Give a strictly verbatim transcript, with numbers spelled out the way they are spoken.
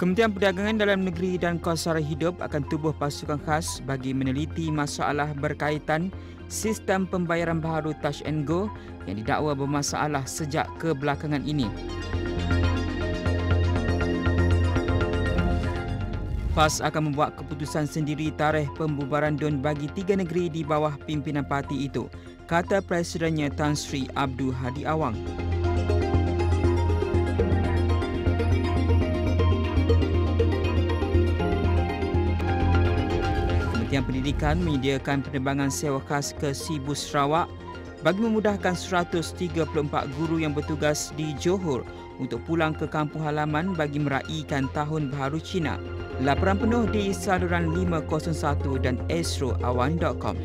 Kementerian Perdagangan Dalam Negeri dan Kos Sara Hidup akan tubuh pasukan khas bagi meneliti masalah berkaitan sistem pembayaran baru Touch 'n Go yang didakwa bermasalah sejak kebelakangan ini. Pas akan membuat keputusan sendiri tarikh pembubaran D U N bagi tiga negeri di bawah pimpinan parti itu, kata Presidennya Tan Sri Abdul Hadi Awang. Kementerian Pendidikan menyediakan penerbangan sewa khas ke Sibu, Sarawak bagi memudahkan seratus tiga puluh empat guru yang bertugas di Johor untuk pulang ke kampung halaman bagi meraihkan Tahun Baharu Cina. Laporan penuh di saluran lima kosong satu dan astro awan dot com.